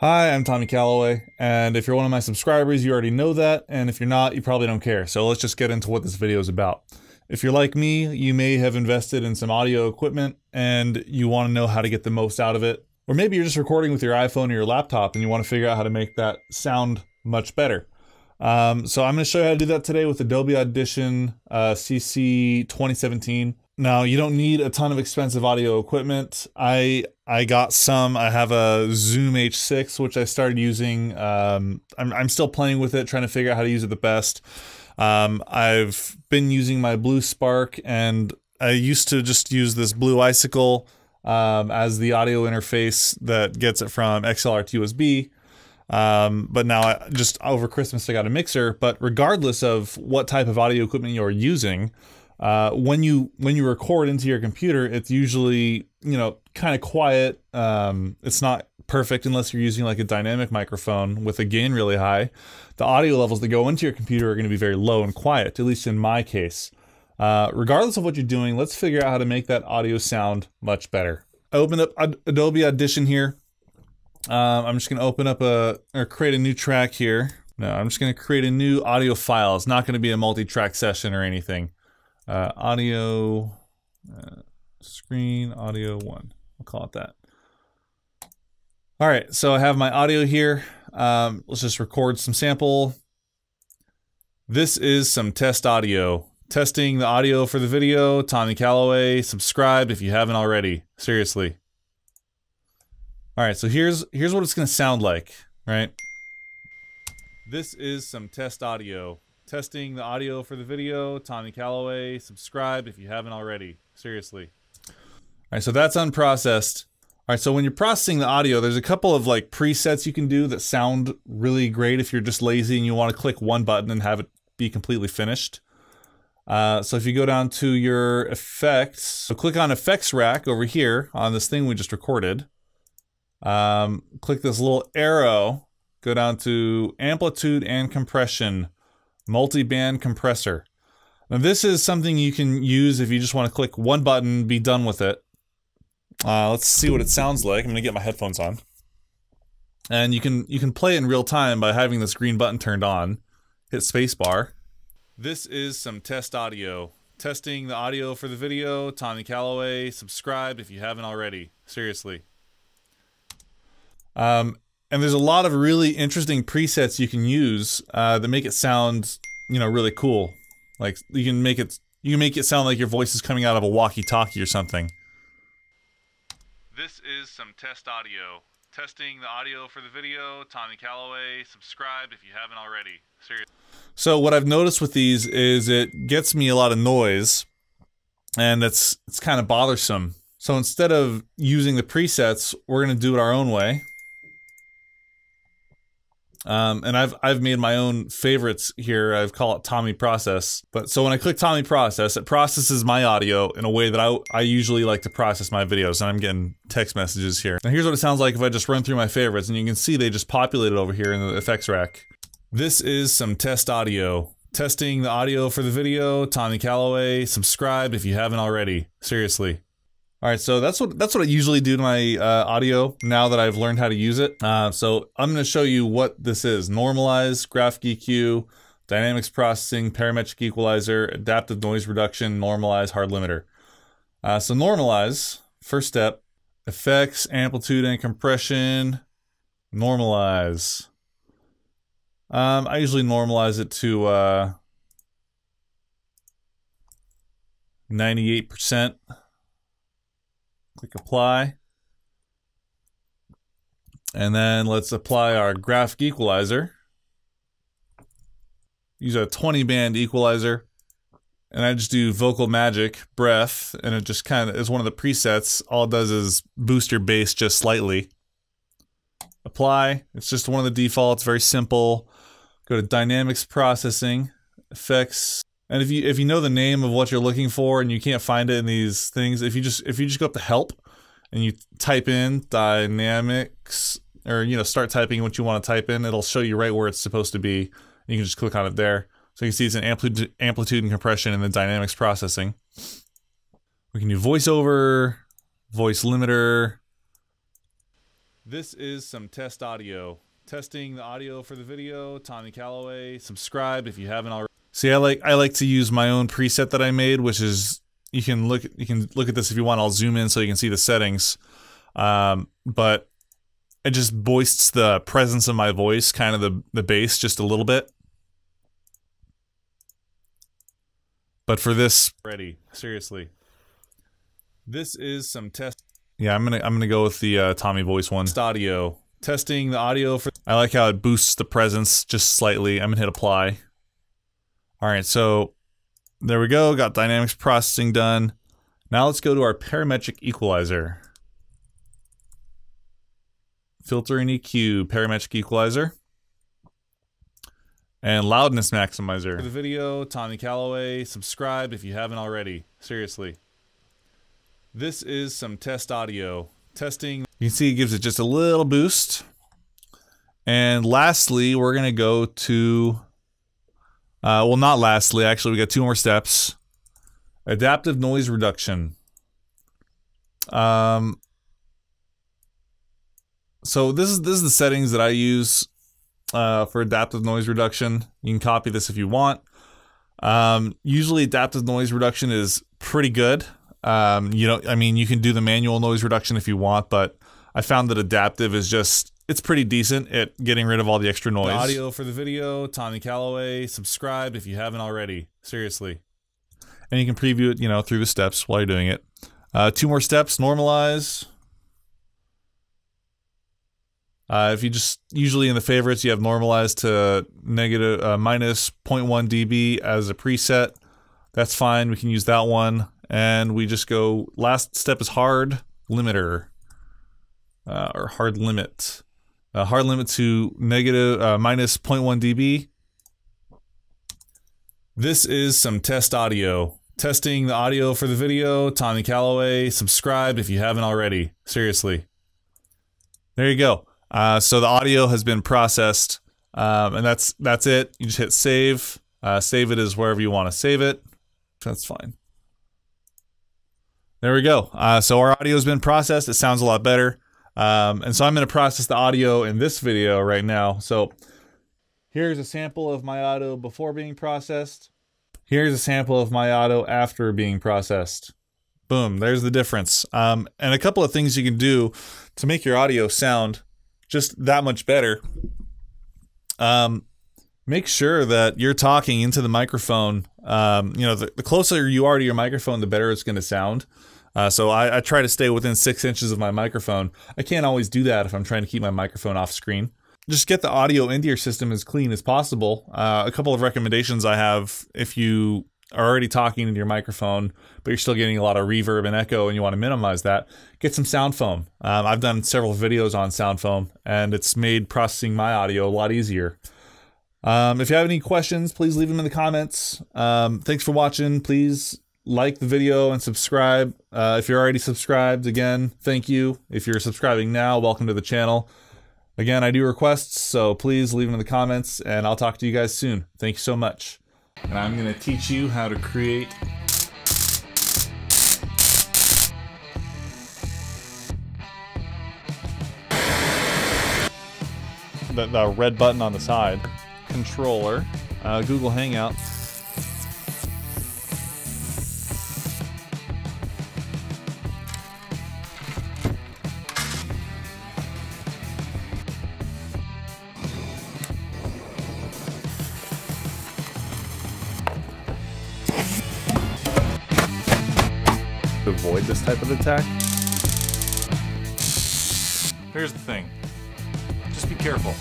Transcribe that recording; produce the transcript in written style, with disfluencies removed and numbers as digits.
Hi, I'm Tommy Callaway, and if you're one of my subscribers, you already know that, and if you're not, you probably don't care, so let's just get into what this video is about. If you're like me, you may have invested in some audio equipment, and you want to know how to get the most out of it, or maybe you're just recording with your iPhone or your laptop, and you want to figure out how to make that sound much better. So I'm going to show you how to do that today with Adobe Audition CC 2017. Now, you don't need a ton of expensive audio equipment. I got some. I have a Zoom H6, which I started using. I'm still playing with it, trying to figure out how to use it the best. I've been using my Blue Spark, and I used to just use this Blue Icicle as the audio interface that gets it from XLR to USB. But now, just over Christmas, I got a mixer. But regardless of what type of audio equipment you're using, when you record into your computer, it's usually, you know, kind of quiet. It's not perfect unless you're using like a dynamic microphone with a gain really high. The audio levels that go into your computer are going to be very low and quiet, at least in my case. Regardless of what you're doing, let's figure out how to make that audio sound much better. I opened up Adobe Audition here. I'm just going to open up or create a new track here. No, I'm just going to create a new audio file. It's not going to be a multi-track session or anything. Screen audio one, we'll call it that. All right, so I have my audio here. Let's just record some sample. This is some test audio. Testing the audio for the video. Tommy Callaway, subscribe if you haven't already, seriously. All right, so here's what it's gonna sound like, right? This is some test audio. Testing the audio for the video. Tommy Callaway, subscribe if you haven't already. Seriously. All right, so that's unprocessed. All right, so when you're processing the audio, there's a couple of like presets you can do that sound really great if you're just lazy and you want to click one button and have it be completely finished. So if you go down to your effects, so click on effects rack over here on this thing we just recorded. Click this little arrow, go down to amplitude and compression. Multi-band compressor. Now this is something you can use if you just want to click one button, be done with it. Let's see what it sounds like. I'm gonna get my headphones on. And you can play it in real time by having this green button turned on. Hit spacebar. This is some test audio. Testing the audio for the video. Tommy Callaway, subscribe if you haven't already. Seriously. And there's a lot of really interesting presets you can use that make it sound, you know, really cool. Like you can make it sound like your voice is coming out of a walkie-talkie or something. This is some test audio. Testing the audio for the video. Tommy Callaway, subscribe if you haven't already. Seriously. So what I've noticed with these is it gets me a lot of noise, and it's kind of bothersome. So instead of using the presets, we're gonna do it our own way. And I've made my own favorites here. I call it Tommy Process. But so when I click Tommy Process, it processes my audio in a way that I usually like to process my videos. And I'm getting text messages here. Now here's what it sounds like if I just run through my favorites, and you can see they just populated over here in the effects rack. This is some test audio. Testing the audio for the video. Tommy Callaway, subscribe if you haven't already. Seriously. All right, so that's what I usually do to my audio now that I've learned how to use it. So I'm going to show you what this is. Normalize, graphic EQ, dynamics processing, parametric equalizer, adaptive noise reduction, normalize, hard limiter. So normalize, first step, effects, amplitude and compression, normalize. I usually normalize it to 98%. Click apply, and then let's apply our graphic equalizer. Use a 20-band equalizer, and I just do vocal magic, breath, and it just kind of is one of the presets. All it does is boost your bass just slightly. Apply, it's just one of the defaults, very simple. Go to dynamics processing, effects. And if you know the name of what you're looking for and you can't find it in these things, if you just go up to help and you type in dynamics, or you know, start typing what you want to type in, it'll show you right where it's supposed to be. You can just click on it there. So you can see it's an amplitude and compression and then dynamics processing. We can do voiceover, voice limiter, This is some test audio. Testing the audio for the video. Tommy Callaway. Subscribe if you haven't already. See, I like to use my own preset that I made, which is you can look at this if you want. I'll zoom in so you can see the settings. But it just boists the presence of my voice, kind of the bass, just a little bit. But for this, ready, seriously. This is some test. Yeah, I'm gonna go with the Tommy voice one. Audio testing the audio for. I like how it boosts the presence just slightly. I'm gonna hit apply. All right, so there we go. Got dynamics processing done. Now let's go to our parametric equalizer. Filter and EQ, parametric equalizer, and loudness maximizer. For the video, Tommy Callaway. Subscribe if you haven't already. Seriously. This is some test audio. Testing. You can see it gives it just a little boost. And lastly, we're going to go to, well, not lastly, actually, we got two more steps. Adaptive noise reduction. So this is the settings that I use for adaptive noise reduction. You can copy this if you want. Usually adaptive noise reduction is pretty good. You know, I mean, you can do the manual noise reduction if you want, but I found that adaptive is just, it's pretty decent at getting rid of all the extra noise. The audio for the video, Tommy Callaway. Subscribe if you haven't already. Seriously. And you can preview it, you know, through the steps while you're doing it. Two more steps, normalize. If you just, usually in the favorites, you have normalized to negative, minus 0.1 dB as a preset. That's fine. We can use that one. And we just go, last step is hard limiter, or hard limit. Hard limit to negative, minus 0.1 dB. This is some test audio. Testing the audio for the video, Tommy Callaway. Subscribe if you haven't already. Seriously. There you go. So the audio has been processed, and that's it. You just hit save. Save it as wherever you want to save it. That's fine. There we go. So our audio has been processed. It sounds a lot better. And so I'm going to process the audio in this video right now. So here's a sample of my audio before being processed. Here's a sample of my audio after being processed. Boom. There's the difference. And a couple of things you can do to make your audio sound just that much better. Make sure that you're talking into the microphone. You know, the closer you are to your microphone, the better it's going to sound. So I try to stay within 6 inches of my microphone. I can't always do that if I'm trying to keep my microphone off screen. Just get the audio into your system as clean as possible. A couple of recommendations I have: if you are already talking into your microphone, but you're still getting a lot of reverb and echo and you want to minimize that, get some sound foam. I've done several videos on sound foam, and it's made processing my audio a lot easier. If you have any questions, please leave them in the comments. Thanks for watching. Please like the video and subscribe. If you're already subscribed, again, thank you. If you're subscribing now, welcome to the channel. Again, I do requests, so please leave them in the comments, and I'll talk to you guys soon. Thank you so much. And I'm going to teach you how to create the red button on the side, controller, Google Hangouts. Avoid this type of attack. Here's the thing. Just be careful.